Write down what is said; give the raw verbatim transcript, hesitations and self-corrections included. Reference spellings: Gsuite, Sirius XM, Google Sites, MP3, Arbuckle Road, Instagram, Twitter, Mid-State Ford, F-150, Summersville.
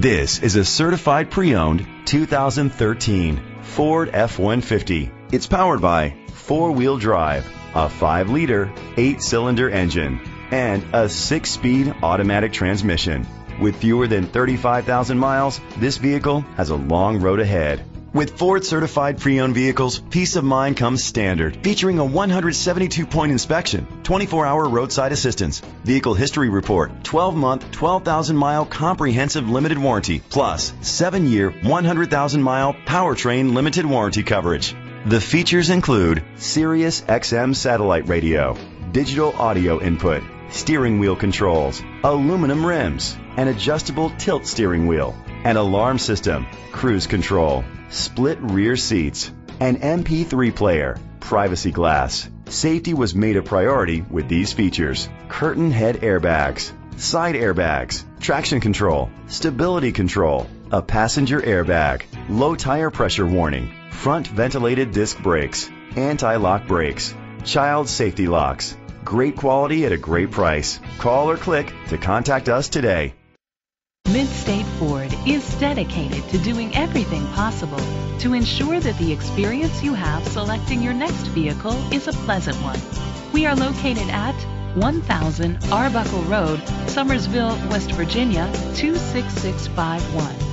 This is a certified pre-owned two thousand thirteen Ford F one fifty. It's powered by four-wheel drive, a five liter, eight cylinder engine, and a six speed automatic transmission. With fewer than thirty-five thousand miles, this vehicle has a long road ahead. With Ford certified pre-owned vehicles, peace of mind comes standard, featuring a one hundred seventy-two point inspection, twenty-four hour roadside assistance, vehicle history report, twelve month, twelve thousand mile comprehensive limited warranty, plus seven year, one hundred thousand mile powertrain limited warranty coverage. The features include Sirius X M satellite radio, digital audio input, steering wheel controls, aluminum rims, an adjustable tilt steering wheel, an alarm system, cruise control, split rear seats, an M P three player, privacy glass. Safety was made a priority with these features: curtain head airbags, side airbags, traction control, stability control, a passenger airbag, low tire pressure warning, front ventilated disc brakes, anti-lock brakes, child safety locks. Great quality at a great price. Call or click to contact us today. Mid-State Ford is dedicated to doing everything possible to ensure that the experience you have selecting your next vehicle is a pleasant one. We are located at one thousand Arbuckle Road, Summersville, West Virginia two six six five one.